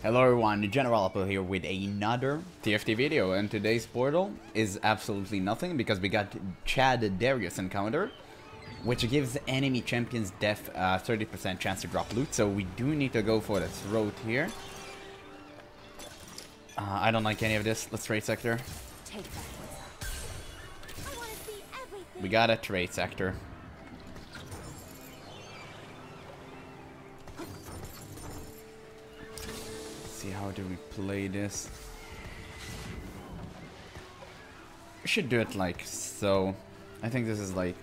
Hello everyone, GeneralApple here with another TFT video, and today's portal is absolutely nothing because we got Chad Darius encounter, which gives enemy champions death 30% chance to drop loot, so we do need to go for the throat here. I don't like any of this. Let's trade sector. We got a trade sector. How do we play this? We should do it like so. I think this is like...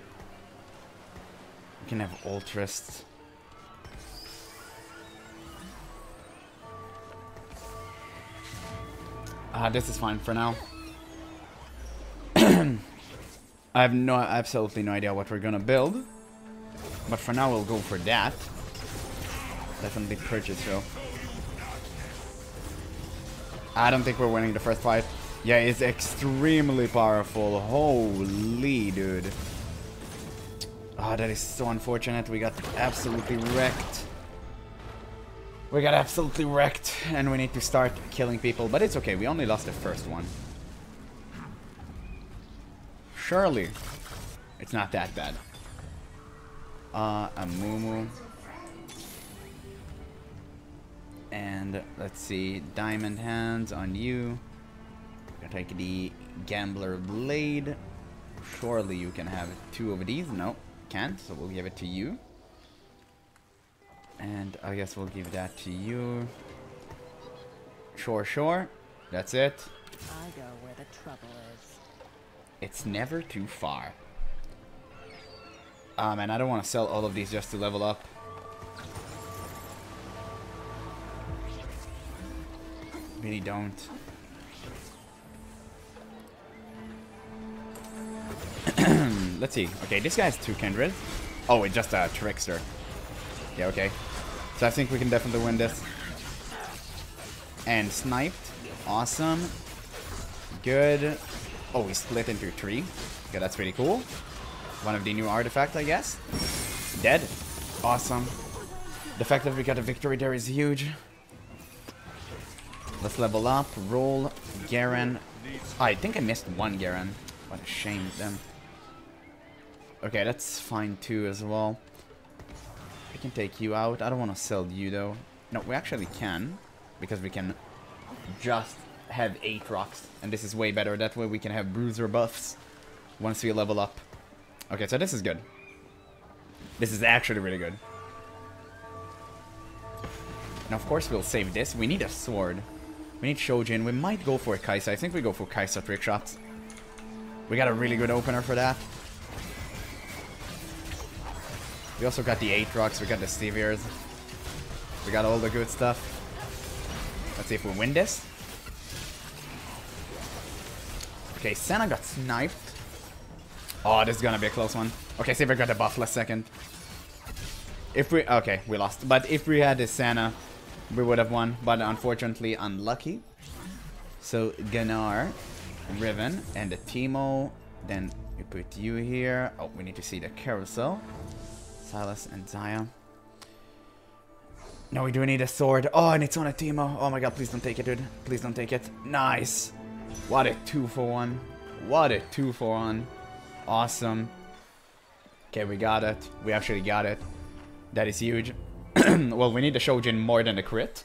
We can have ultrists. This is fine for now. I have absolutely no idea what we're gonna build. But for now we'll go for that. Definitely purchase though. I don't think we're winning the first fight. Yeah, it's extremely powerful. Holy dude. Oh, that is so unfortunate. We got absolutely wrecked. We got absolutely wrecked. And we need to start killing people. But it's okay. We only lost the first one. Surely. It's not that bad. Amumu. And let's see, diamond hands on you. Gonna take the gambler blade. Surely you can have two of these. No, can't. So we'll give it to you. And I guess we'll give that to you. Sure. That's it. I go where the trouble is. It's never too far. And I don't want to sell all of these just to level up. Really don't. Let's see. Okay, this guy's two Kindred. Oh, it's just a trickster. Yeah, okay. So I think we can definitely win this. And sniped. Awesome. Good. Oh, we split into three. Okay, that's pretty cool. One of the new artifacts, I guess. Dead. Awesome. The fact that we got a victory there is huge. Let's level up, roll, Garen. I think I missed one Garen. What a shame, then. Okay, that's fine too as well. We can take you out. I don't want to sell you though. No, we actually can. Because we can just have Aatrox. And this is way better. That way we can have Bruiser buffs once we level up. Okay, so this is good. This is actually really good. And of course we'll save this. We need a sword. We need Shojin. We might go for a Kai'Sa. I think we go for Kai'Sa trick shots. We got a really good opener for that. We also got the Aatrox. We got the Sivirs. We got all the good stuff. Let's see if we win this. Okay, Senna got sniped. Oh, this is gonna be a close one. Okay, Sivir got the buff last second. If we... Okay, we lost. But if we had the Senna... We would have won, but unfortunately unlucky. So Ganar, Riven, and the Teemo. Then we put you here. Oh, we need to see the carousel. Sylas and Xayah. No, we do need a sword. Oh, and it's on a Teemo. Oh my god, please don't take it, dude. Please don't take it. Nice. What a 2-for-1. What a 2-for-1. Awesome. Okay, we got it. We actually got it. That is huge. Well, we need the Shojin more than the crit.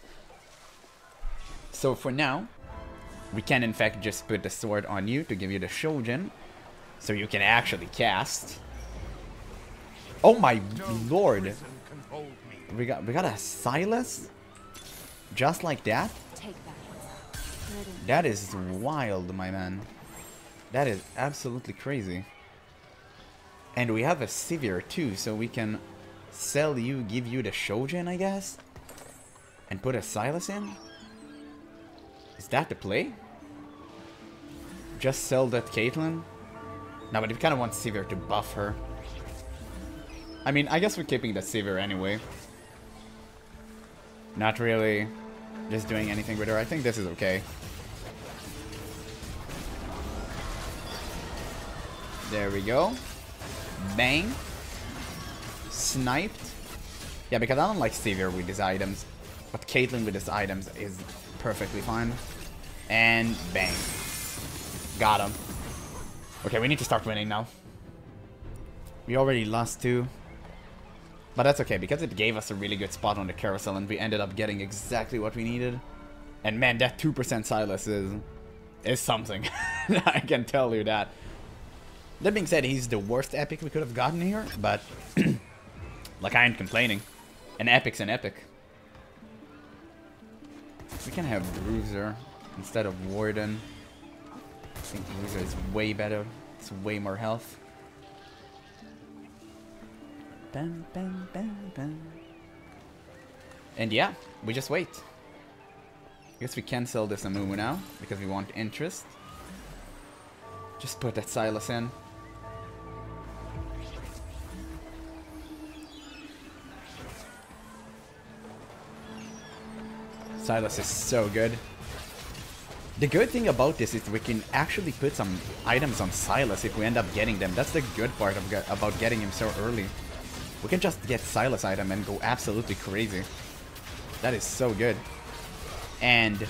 So for now, we can in fact just put the sword on you to give you the Shojin. So you can actually cast. Oh my lord. We got a Sylas? Just like that? That is wild, my man. That is absolutely crazy. And we have a Sivir too, so we can... Sell you, give you the Shojin, I guess? And put a Sylas in? Is that the play? Just sell that Caitlyn? No, but we kind of want Sivir to buff her. I mean, I guess we're keeping the Sivir anyway. Not really just doing anything with her. I think this is okay. There we go. Bang. Sniped. Yeah, because I don't like Sivir with these items. But Caitlyn with his items is perfectly fine. And bang. Got him. Okay, we need to start winning now. We already lost two. But that's okay, because it gave us a really good spot on the carousel and we ended up getting exactly what we needed. And man, that 2% Sylas is something. I can tell you that. That being said, he's the worst epic we could have gotten here, but like, I ain't complaining. An epic's an epic. We can have Bruiser instead of Warden. I think Bruiser is way better. It's way more health. Bam, bam, bam, bam. And yeah, we just wait. I guess we can sell this Amumu now, because we want interest. Just put that Sylas in. Sylas is so good. The good thing about this is we can actually put some items on Sylas if we end up getting them. That's the good part about getting him so early. We can just get Sylas item and go absolutely crazy. That is so good. And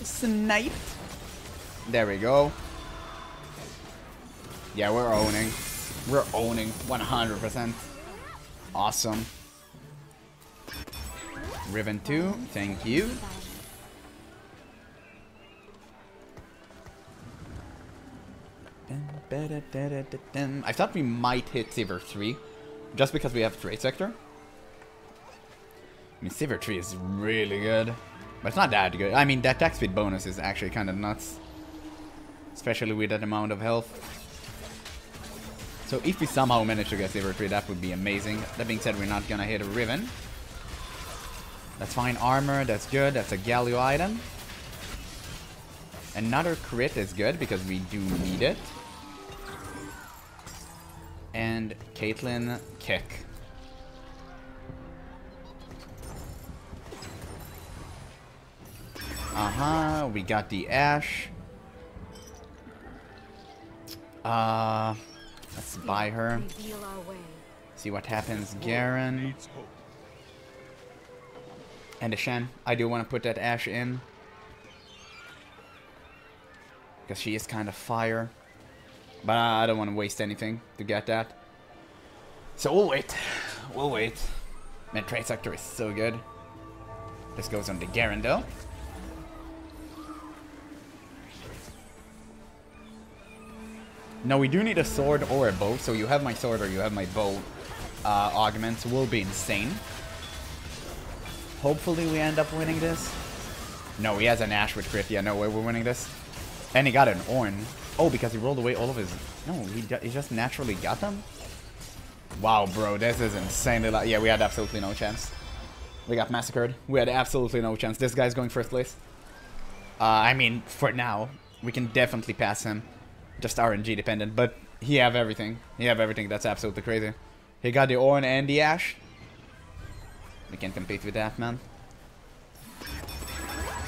sniped. There we go. Yeah, we're owning. We're owning 100%. Awesome. Riven 2, thank you. I thought we might hit Sivir 3 just because we have Trade Sector. I mean, Sivir 3 is really good. But it's not that good. I mean, that attack speed bonus is actually kind of nuts. Especially with that amount of health. So if we somehow manage to get Sivir 3, that would be amazing. That being said, we're not gonna hit a Riven. That's fine armor, that's good. That's a Galio item. Another crit is good because we do need it. And Caitlyn kick. Uh-huh, we got the Ashe. Let's buy her. See what happens, Garen. And the Shen. I do want to put that Ashe in. Because she is kind of fire. But I don't want to waste anything to get that. So we'll wait. We'll wait. Man, Trade Sector is so good. This goes on the Garen though. No, we do need a sword or a bow, so you have my sword or you have my bow. Augments will be insane. Hopefully we end up winning this. No, he has an Ashe with crit. Yeah, no way we're winning this. And he got an Ornn. Oh, because he rolled away all of his... No, he just naturally got them? Wow, bro, this is insanely... Yeah, we had absolutely no chance. We got massacred. We had absolutely no chance. This guy's going first place. I mean, for now, we can definitely pass him. Just RNG dependent, but he have everything. He have everything. That's absolutely crazy. He got the Ornn and the Ashe. We can compete with that, man.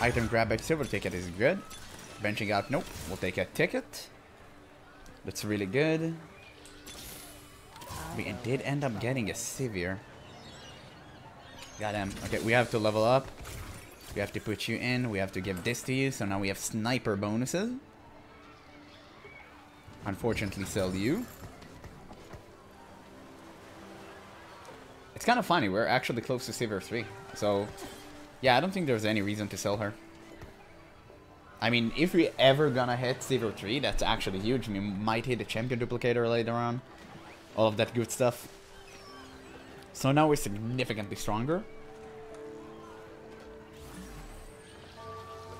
Item grab by silver ticket is good. Benching out, nope. We'll take a ticket. That's really good. We did end up getting a Sivir. Goddamn. Okay, we have to level up. We have to put you in. We have to give this to you. So now we have sniper bonuses. Unfortunately, sell you. It's kind of funny. We're actually close to Sivir 3. So, yeah, I don't think there's any reason to sell her. I mean, if we ever gonna hit Sivir 3, that's actually huge. We might hit a Champion Duplicator later on. All of that good stuff. So now we're significantly stronger.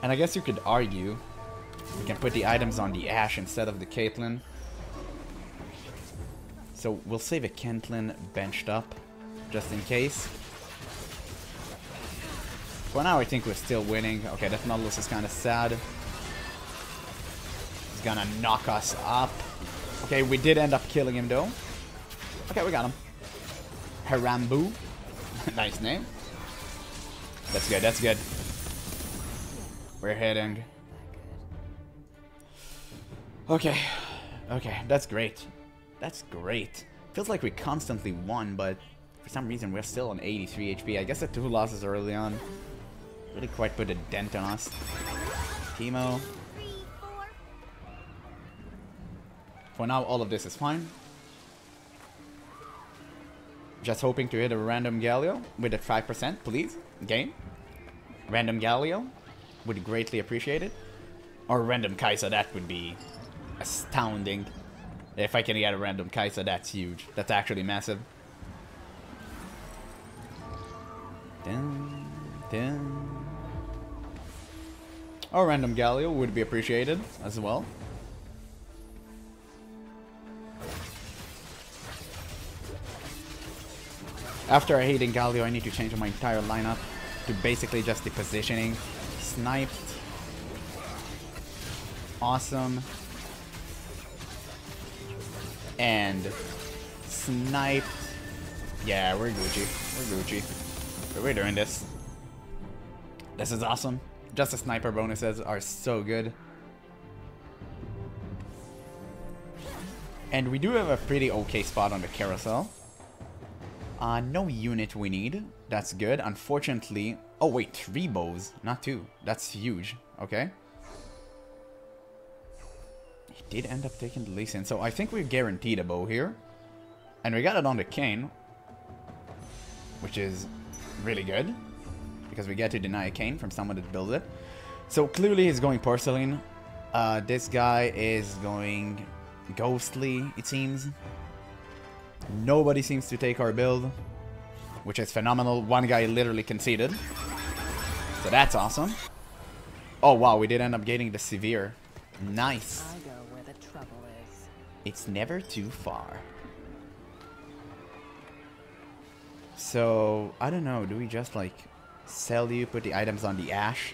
And I guess you could argue... We can put the items on the Ashe instead of the Caitlyn. So we'll save a Caitlyn benched up, just in case. For now I think we're still winning. Okay, that Nautilus is kind of sad. He's gonna knock us up. Okay, we did end up killing him though. Okay, we got him. Harambu. Nice name. That's good, that's good. We're hitting. Okay, okay, that's great. That's great. Feels like we constantly won, but for some reason we're still on 83 HP. I guess the two losses early on really quite put a dent on us. Teemo. For now, all of this is fine. Just hoping to hit a random Galio with a 5%, please. Game. Random Galio would greatly appreciate it. Or random Kai'Sa, that would be astounding. If I can get a random Kai'Sa, that's huge. That's actually massive. Or random Galio would be appreciated as well. After hating Galio, I need to change my entire lineup to basically just the positioning. Sniped. Awesome. And sniped. Yeah, we're Gucci. We're Gucci. But we're doing this. This is awesome. Just the sniper bonuses are so good. And we do have a pretty okay spot on the carousel. No unit we need. That's good. Unfortunately... Oh wait, 3 bows. Not 2. That's huge. Okay. He did end up taking the Lee Sin, so I think we're guaranteed a bow here. And we got it on the cane, which is really good, because we get to deny a cane from someone that builds it. So clearly he's going Porcelain. This guy is going Ghostly, it seems. Nobody seems to take our build, which is phenomenal. One guy literally conceded, so that's awesome. Oh wow, we did end up getting the Sivir. Nice. I go where the trouble is. It's never too far. So, I don't know, do we just like sell you, put the items on the Ashe?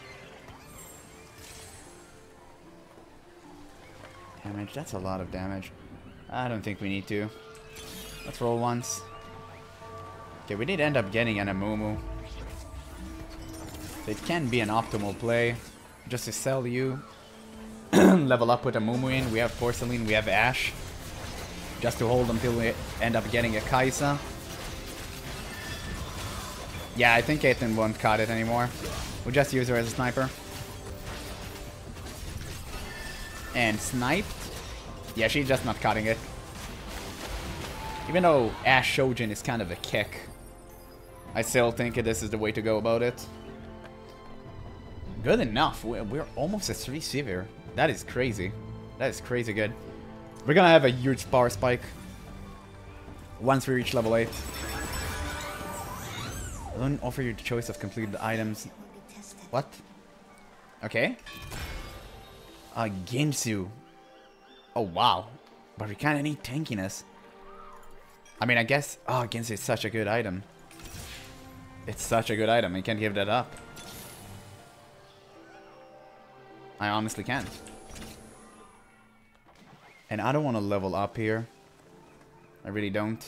Damage, that's a lot of damage. I don't think we need to. Let's roll once. Okay, we did end up getting an Amumu. So it can be an optimal play just to sell you. Level up with Amumu in. We have Porcelain, we have Ashe. Just to hold until we end up getting a Kai'Sa. Yeah, I think Caitlyn won't cut it anymore. We'll just use her as a sniper. And sniped. Yeah, she's just not cutting it. Even though Ashe Shojin is kind of a kick, I still think this is the way to go about it. Good enough. We're almost at 3 Sivir. That is crazy. That is crazy good. We're gonna have a huge power spike once we reach level 8. I don't offer you the choice of completed items. What? Okay. Guinsoo. Oh wow. But we kinda need tankiness. I mean, I guess... Oh, Guinsoo is such a good item. It's such a good item. You can't give that up. I honestly can't. And I don't want to level up here. I really don't.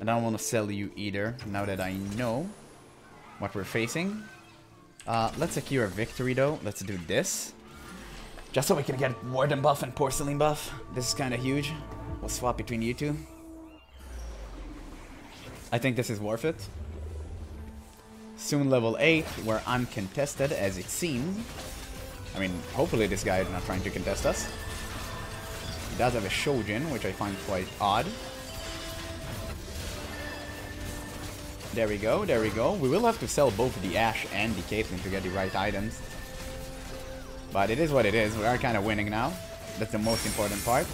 And I don't want to sell you either, now that I know what we're facing. Let's secure a victory, though. Let's do this. Just so we can get Warden buff and Porcelain buff. This is kind of huge. We'll swap between you two. I think this is worth it. Soon level 8, we're uncontested as it seems. I mean, hopefully this guy is not trying to contest us. He does have a Shojin, which I find quite odd. There we go, there we go. We will have to sell both the Ashe and the Caitlyn to get the right items. But it is what it is, we are kind of winning now. That's the most important part.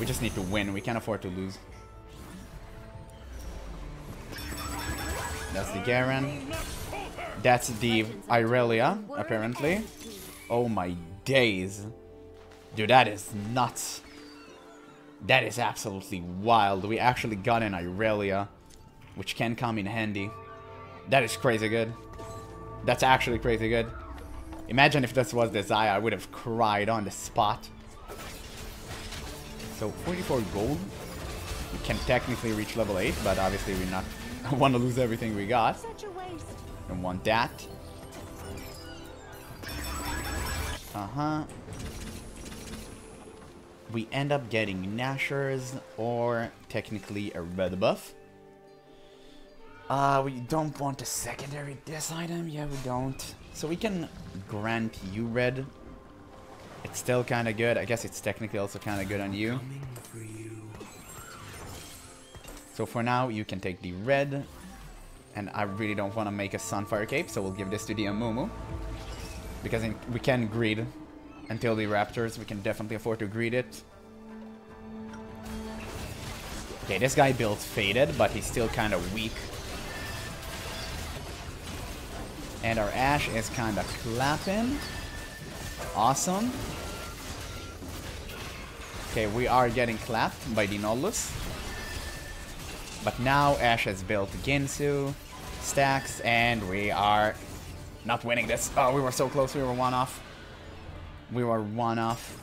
We just need to win, we can't afford to lose. That's the Garen. That's the Irelia, apparently. Oh my days. Dude, that is nuts. That is absolutely wild. We actually got an Irelia, which can come in handy. That is crazy good. That's actually crazy good. Imagine if this was the Xayah, I would have cried on the spot. So, 44 gold. We can technically reach level 8, but obviously we're not... I want to lose everything we got. Don't want that. Uh-huh. We end up getting Nashers or technically a red buff. We don't want a secondary this item. Yeah, we don't. So we can grant you red. It's still kind of good. I guess it's technically also kind of good on you. So for now, you can take the red. And I really don't want to make a Sunfire Cape, so we'll give this to the Amumu. Because we can greed until the Raptors. We can definitely afford to greed it. Okay, this guy builds Faded, but he's still kind of weak. And our Ashe is kind of clapping. Awesome. Okay, we are getting clapped by the Nautilus. But now Ashe has built Guinsoo, stacks, and we are not winning this. Oh, we were so close. We were one off. We were one off.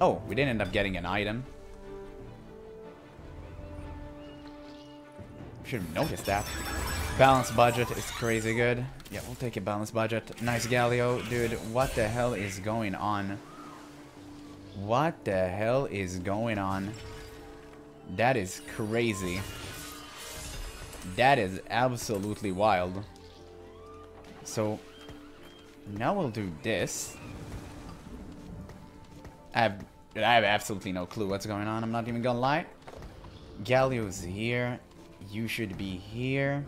Oh, we didn't end up getting an item. Should have noticed that. Balanced budget is crazy good. Yeah, we'll take a balanced budget. Nice Galio. Dude, what the hell is going on? What the hell is going on? That is crazy. That is absolutely wild. So, now we'll do this. I have absolutely no clue what's going on. I'm not even gonna lie. Galio's here. You should be here.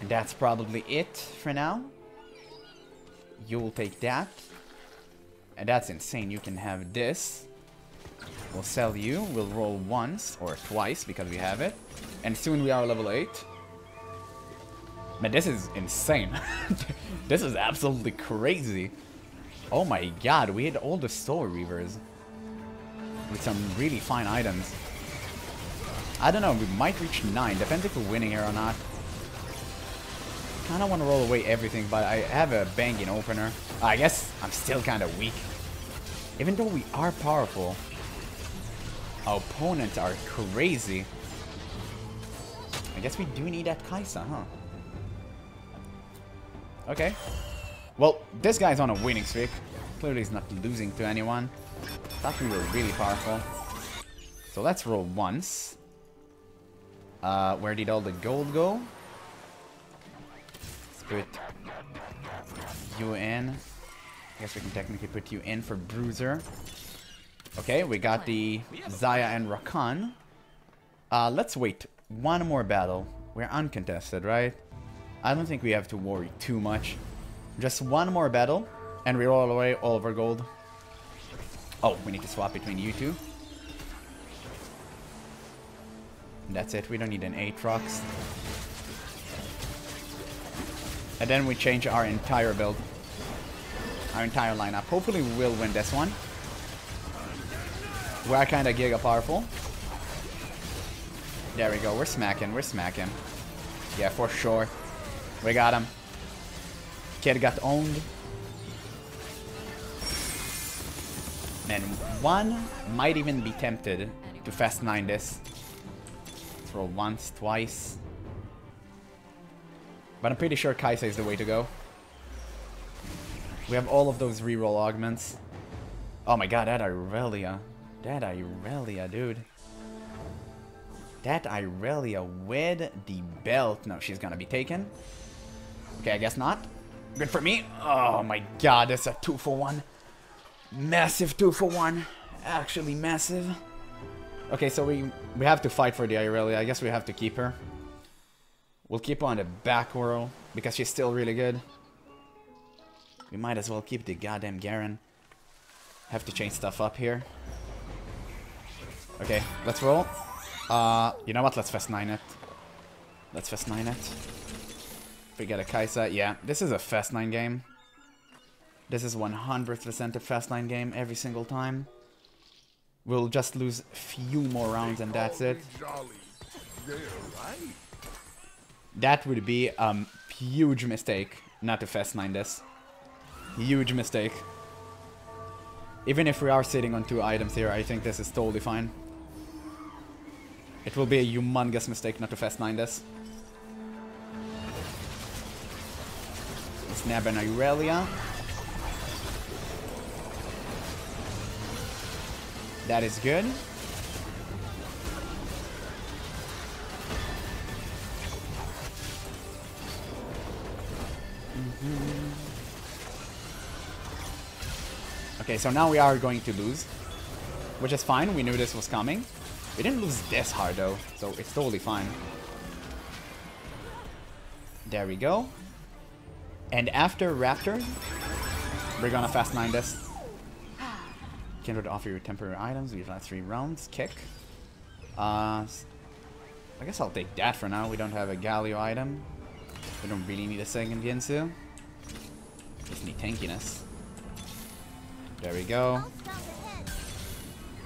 And that's probably it for now. You'll take that. And that's insane. You can have this. We'll sell you. We'll roll once or twice because we have it. And soon we are level 8. Man, this is insane. This is absolutely crazy. Oh my god, we had all the Store Reavers. With some really fine items. I don't know, we might reach 9. Depends if we're winning here or not. I don't want to roll away everything, but I have a banging opener. I guess I'm still kind of weak. Even though we are powerful. Our opponents are crazy. I guess we do need that Kai'Sa, huh? Okay. Well, this guy's on a winning streak. Clearly he's not losing to anyone. Thought we were really powerful. So let's roll once. Where did all the gold go? Let's put you in. I guess we can technically put you in for Bruiser. Okay, we got the Xayah and Rakan. Let's wait one more battle. We're uncontested, right? I don't think we have to worry too much. Just one more battle, and we roll away all of our gold. Oh, we need to swap between you two. That's it, we don't need an Aatrox. And then we change our entire build. Our entire lineup. Hopefully we will win this one. We're kind of giga powerful. There we go. We're smacking. We're smacking. Yeah, for sure. We got him. Kid got owned. Man, one might even be tempted to fast 9 this. Let's roll once, twice. But I'm pretty sure Kai'Sa is the way to go. We have all of those reroll augments. Oh my god, that Irelia. That Irelia, dude. That Irelia with the belt. No, she's gonna be taken. Okay, I guess not. Good for me. Oh my god, that's a 2-for-1. Massive 2-for-1. Actually massive. Okay, so we have to fight for the Irelia. I guess we have to keep her. We'll keep her on the back row because she's still really good. We might as well keep the goddamn Garen. Have to change stuff up here. Okay, let's roll. You know what? Let's fast 9 it. Let's fast 9 it. If we get a Kai'Sa, yeah. This is a fast 9 game. This is 100% a fast 9 game every single time. We'll just lose a few more rounds and that's it. That would be a huge mistake not to fast 9 this. Huge mistake. Even if we are sitting on 2 items here, I think this is totally fine. It will be a humongous mistake not to fast 9 this. Let's nab an Irelia. That is good. Okay, so now we are going to lose, which is fine. We knew this was coming. We didn't lose this hard though, so it's totally fine. There we go. And after Raptor, we're gonna fast 9 this. Kindred offer you temporary items. We've got 3 rounds. Kick. I guess I'll take that for now. We don't have a Galio item. We don't really need a second Guinsoo. Just need tankiness. There we go.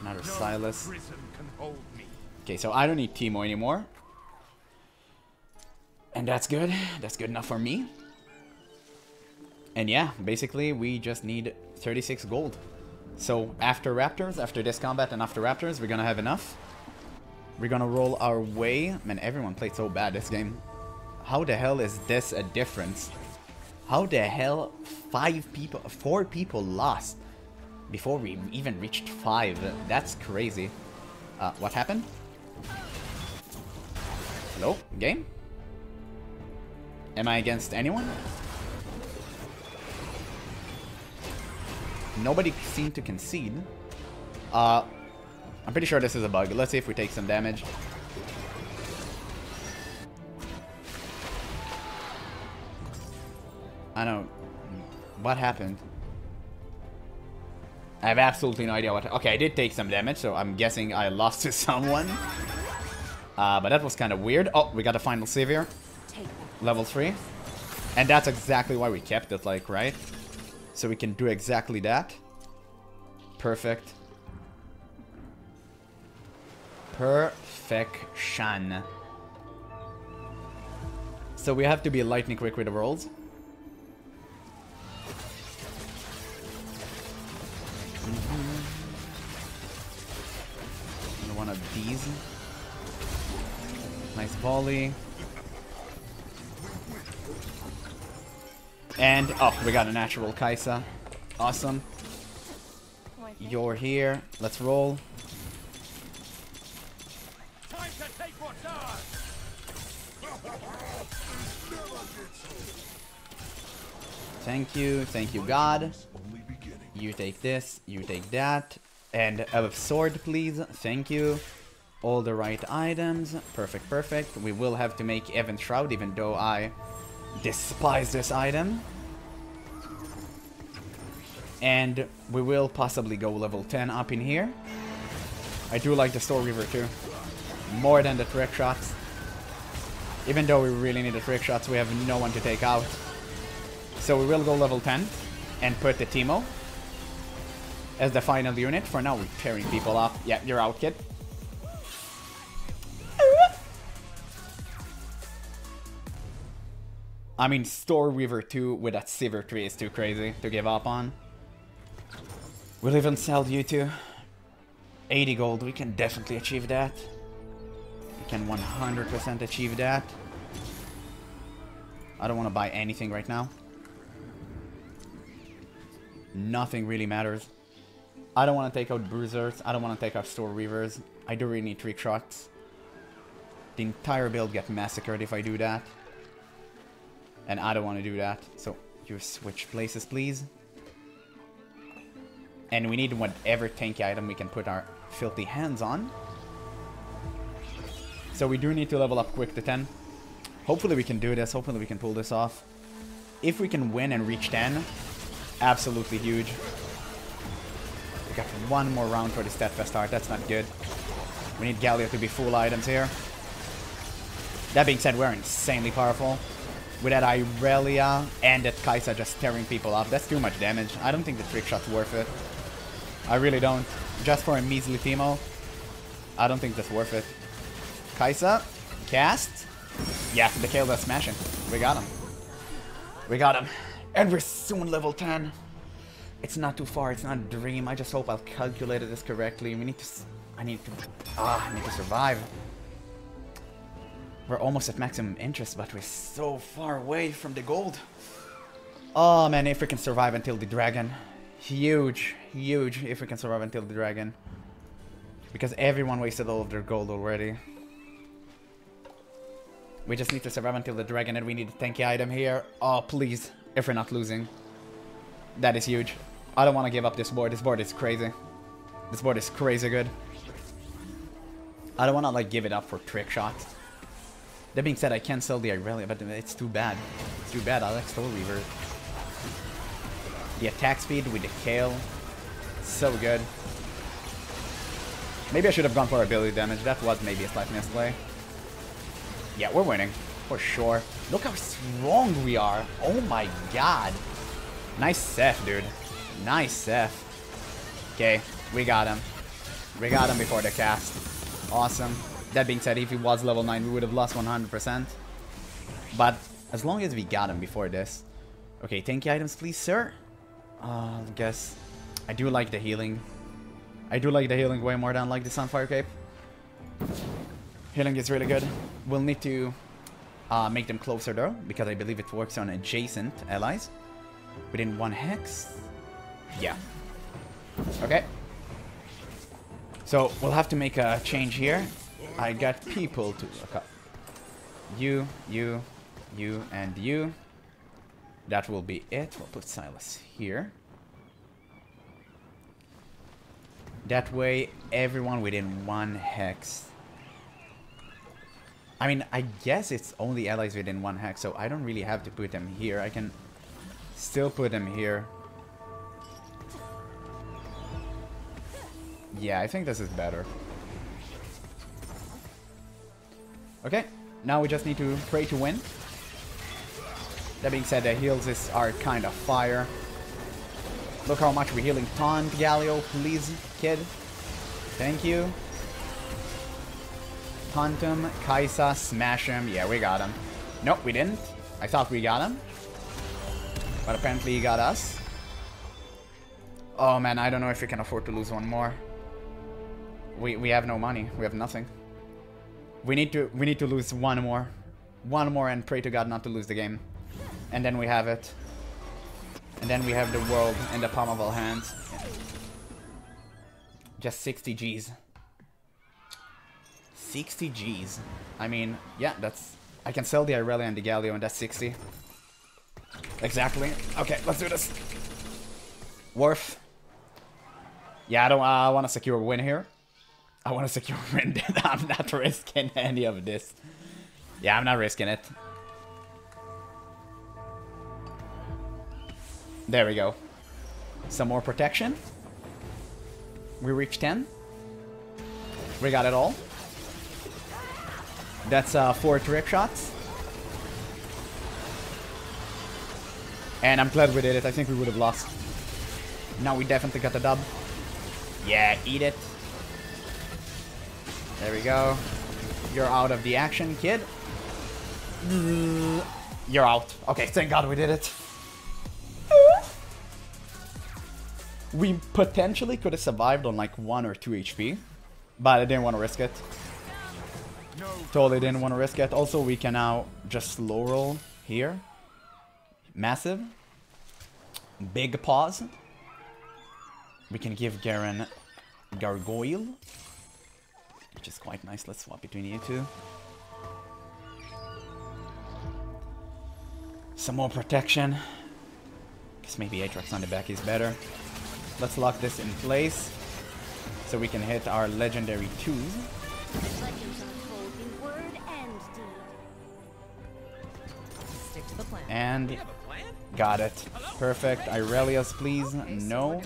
Another Sylas. Okay, so I don't need Teemo anymore. And that's good. That's good enough for me. And yeah, basically we just need 36 gold. So after Raptors, after this combat and after Raptors, we're gonna have enough. We're gonna roll our way. Man, everyone played so bad this game. How the hell is this a difference? How the hell 4 people lost before we even reached 5? That's crazy. What happened? Hello? Game? Am I against anyone? Nobody seemed to concede. I'm pretty sure this is a bug. Let's see if we take some damage. I don't... What happened? I have absolutely no idea what... Okay, I did take some damage, so I'm guessing I lost to someone. But that was kind of weird. Oh, we got a final Sivir. Level 3. And that's exactly why we kept it, like, right? So we can do exactly that. Perfect. Perfection. So we have to be lightning quick with the rolls. Mm-hmm. One of these. Nice volley. And oh, we got a natural Kai'Sa. Awesome. You're here. Let's roll. Thank you, God. You take this, you take that. And a sword, please. Thank you. All the right items. Perfect, perfect. We will have to make Evan Shroud, even though I despise this item. And we will possibly go level 10 up in here. I do like the Store Weaver too. More than the trick shots. Even though we really need the trick shots, we have no one to take out. So we will go level 10 and put the Teemo as the final unit. For now, we're tearing people up. Yeah, you're out, kid. I mean, Store Weaver 2 with that Sivir 3 is too crazy to give up on. We'll even sell you 2. 80 gold, we can definitely achieve that. We can 100% achieve that. I don't want to buy anything right now. Nothing really matters. I don't want to take out Bruisers. I don't want to take out Store Reavers. I do really need trick shots. The entire build gets massacred if I do that. And I don't want to do that, so you switch places, please. And we need whatever tanky item we can put our filthy hands on. So we do need to level up quick to 10. Hopefully we can do this, hopefully we can pull this off. If we can win and reach 10, absolutely huge. We got one more round for the Steadfast Heart, that's not good. We need Galio to be full items here. That being said, we're insanely powerful. With that Irelia and that Kai'Sa just tearing people up. That's too much damage. I don't think the trick shot's worth it. I really don't. Just for a measly Teemo, I don't think that's worth it. Kai'Sa, cast. Yeah, the Kale that's smashing. We got him. We got him. And we're soon level 10. It's not too far. It's not a dream. I just hope I'll calculate this correctly. We need to... I need to survive. We're almost at maximum interest, but we're so far away from the gold. Oh man, if we can survive until the dragon. Huge, huge if we can survive until the dragon. Because everyone wasted all of their gold already. We just need to survive until the dragon and we need a tanky item here. Oh please, if we're not losing. That is huge. I don't want to give up this board. This board is crazy. This board is crazy good. I don't want to like give it up for trick shots. That being said, I can sell the Irelia, but it's too bad. It's too bad. I like Store Weaver. The attack speed with the Kale. So good. Maybe I should have gone for ability damage. That was maybe a slight misplay. Yeah, we're winning. For sure. Look how strong we are. Oh my god. Nice Seth, dude. Nice Seth. Okay, we got him. We got him before the cast. Awesome. That being said, if he was level 9, we would have lost 100%. But as long as we got him before this. Okay, tanky items, please, sir. I guess I do like the healing. I do like the healing way more than like the Sunfire Cape. Healing is really good. We'll need to make them closer though, because I believe it works on adjacent allies. Within one hex? Yeah. Okay. So we'll have to make a change here. I got people to look up. You, you, you, and you. That will be it. We'll put Sylas here. That way, everyone within one hex. I mean, I guess it's only allies within one hex, so I don't really have to put them here. I can still put them here. Yeah, I think this is better. Okay, now we just need to pray to win. That being said, the heals are kind of fire. Look how much we're healing. Taunt, Galio, please, kid. Thank you. Taunt him, Kai'Sa, smash him. Yeah, we got him. Nope, we didn't. I thought we got him. But apparently he got us. Oh man, I don't know if we can afford to lose one more. We have no money. We have nothing. We need to lose one more. One more and pray to God not to lose the game. And then we have it. And then we have the world in the palm of our hands. Just 60 G's. 60 G's. I mean, yeah, that's... I can sell the Irelia and the Galio and that's 60. Exactly. Okay, let's do this. Worth. Yeah, I want to secure a win here. I want to secure a win. I'm not risking any of this. Yeah, I'm not risking it. There we go. Some more protection. We reached 10. We got it all. That's 4 trick shots. And I'm glad we did it. I think we would have lost. Now we definitely got the dub. Yeah, eat it. There we go. You're out of the action, kid. You're out. Okay, thank God we did it. We potentially could have survived on like 1 or 2 HP, but I didn't want to risk it. Totally didn't want to risk it. Also, we can now just slow roll here. Massive. Big pause. We can give Garen Gargoyle, which is quite nice. Let's swap between you two. Some more protection. Guess maybe Aatrox on the back is better. Let's lock this in place so we can hit our legendary 2s. And got it. Perfect. Irelia's, please. No.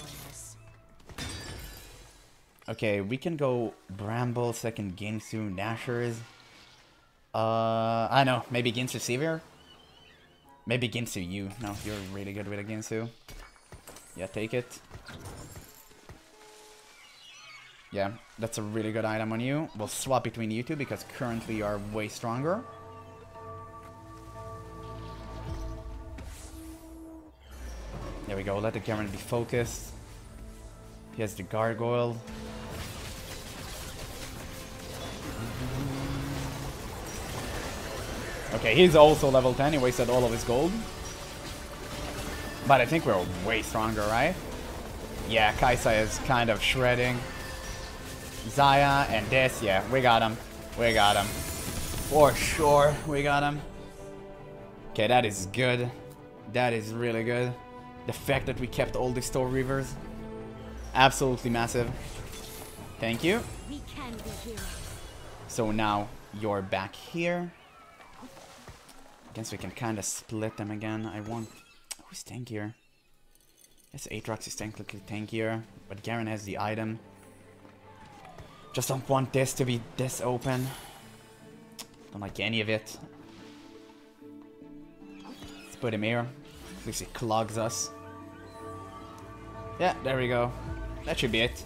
Okay, we can go Bramble, second Guinsoo, Nashers. I know. Maybe Guinsoo Sivir? Maybe Guinsoo you. No, you're really good with a Guinsoo. Yeah, take it. Yeah, that's a really good item on you. We'll swap between you two because currently you are way stronger. There we go, let the Garen be focused. He has the Gargoyle. Okay, he's also level 10, he wasted all of his gold. But I think we're way stronger, right? Yeah, Kai'Sa is kind of shredding. Xayah and this, yeah, we got him. We got him. For sure, we got him. Okay, that is good. That is really good. The fact that we kept all the Store Reavers, absolutely massive. Thank you. We can be heroes. So now you're back here. I guess we can kind of split them again. I want... Who's tankier? Yes, Aatrox is technically tankier, but Garen has the item. Just don't want this to be this open. Don't like any of it. Let's put him here. At least it clogs us. Yeah, there we go. That should be it.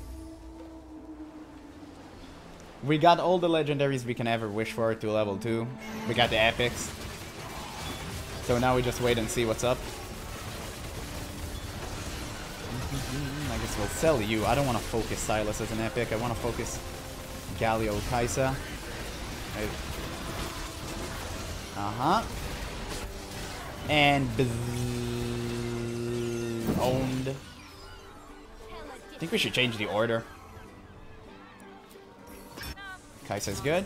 We got all the legendaries we can ever wish for to level 2. We got the epics. So now we just wait and see what's up. I guess we'll sell you. I don't want to focus Sylas as an epic. I want to focus Galio, Kai'Sa. Uh-huh. And owned. I think we should change the order. Kai'Sa's good.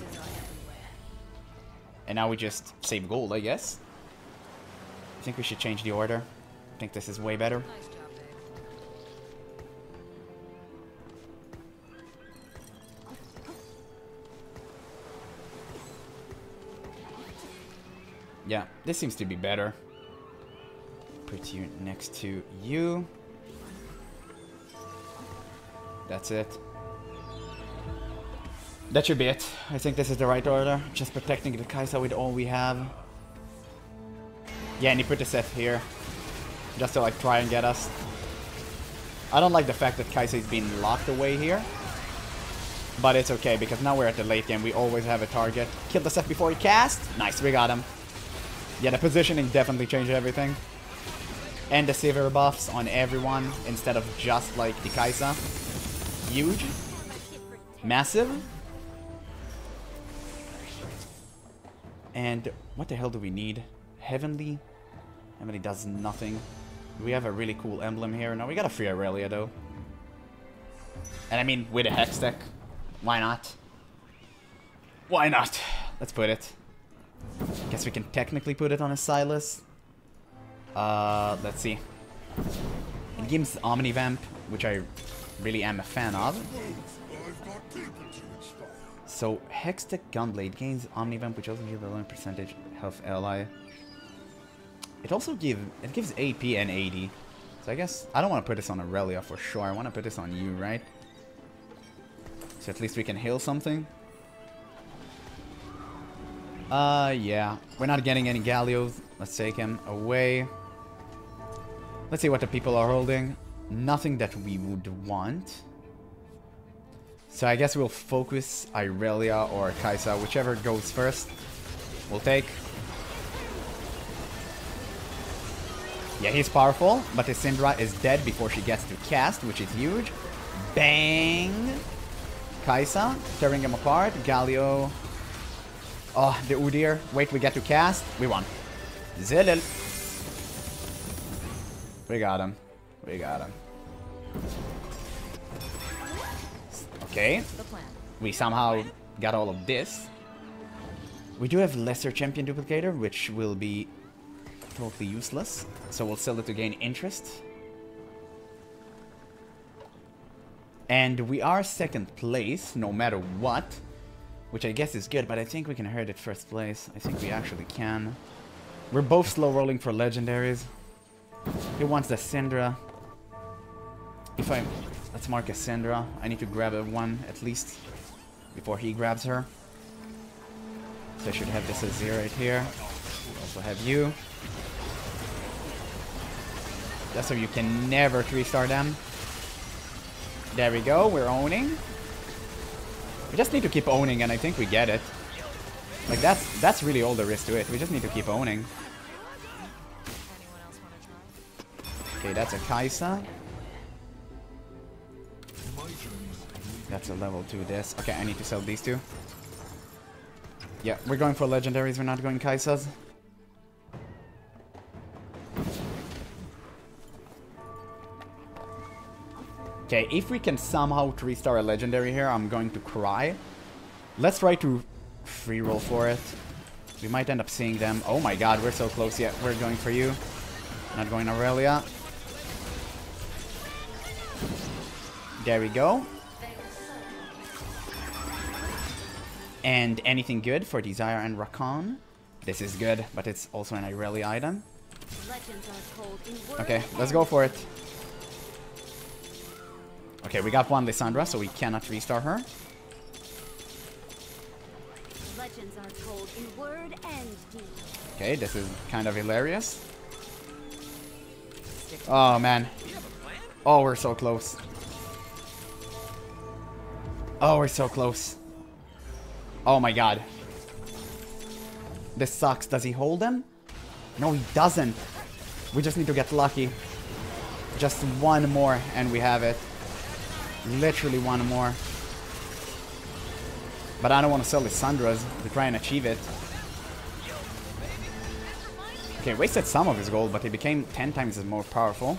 And now we just save gold, I guess. I think we should change the order. I think this is way better. Yeah, this seems to be better. Put you next to you. That's it. That should be it. I think this is the right order. Just protecting the Kai'Sa with all we have. Yeah, and he put the Seth here. Just to like try and get us. I don't like the fact that Kai'Sa is being locked away here. But it's okay because now we're at the late game. We always have a target. Kill the Seth before he casts. Nice, we got him. Yeah, the positioning definitely changed everything. And the Sivir buffs on everyone instead of just like the Kai'Sa. Huge. Massive. And what the hell do we need? Heavenly? Heavenly does nothing. We have a really cool emblem here. No, we got a free Irelia though. And I mean, with a hex deck. Why not? Why not? Let's put it. Guess we can technically put it on a Sylas. Let's see. It gives Omni Vamp, which I really am a fan of. So Hextech Gunblade gains Omni Vamp, which also gives a low percentage health ally. It also gives AP and AD. So I guess I don't want to put this on Irelia for sure. I want to put this on you, right? So at least we can heal something. Yeah. We're not getting any Galios. Let's take him away. Let's see what the people are holding. Nothing that we would want. So I guess we'll focus Irelia or Kai'Sa, whichever goes first. We'll take. Yeah, he's powerful, but the Syndra is dead before she gets to cast, which is huge. Bang! Kai'Sa, tearing him apart. Galio... Oh, the Udyr. Wait, we get to cast. We won. Zilil. We got him. We got him. Okay. We somehow got all of this. We do have lesser Champion Duplicator, which will be totally useless. So we'll sell it to gain interest. And we are second place, no matter what. Which I guess is good, but I think we can hurt it first place. I think we actually can. We're both slow rolling for legendaries. He wants the Syndra. Let's mark a Syndra. I need to grab one at least before he grabs her. So I should have this Azir right here. Also have you. That's so you can never 3-star them. There we go, we're owning. We just need to keep owning, and I think we get it. Like, that's really all there is to it. We just need to keep owning. Okay, that's a Kai'Sa. That's a level 2 this. Okay, I need to sell these two. Yeah, we're going for legendaries. We're not going Kai'Sas. Okay, if we can somehow 3-star a legendary here, I'm going to cry. Let's try to free roll for it. We might end up seeing them. Oh my god, we're so close. Yeah, we're going for you. Not going Irelia. There we go. And anything good for Xayah and Rakan? This is good, but it's also an Irelia item. Okay, let's go for it. Okay, we got one Lissandra, so we cannot restart her. Legends are told in word and deed. Okay, this is kind of hilarious. Oh man. Oh, we're so close. Oh, we're so close. Oh my god. This sucks. Does he hold him? No, he doesn't. We just need to get lucky. Just one more and we have it. Literally one more. But I don't want to sell Lissandras to try and achieve it. Okay, wasted some of his gold, but he became 10 times more powerful.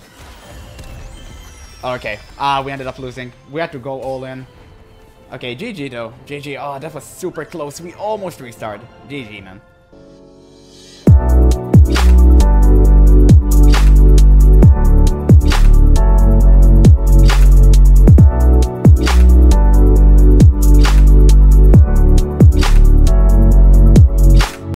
Okay, we ended up losing. We had to go all in. Okay, GG though. GG. Oh, that was super close. We almost restarted. GG, man.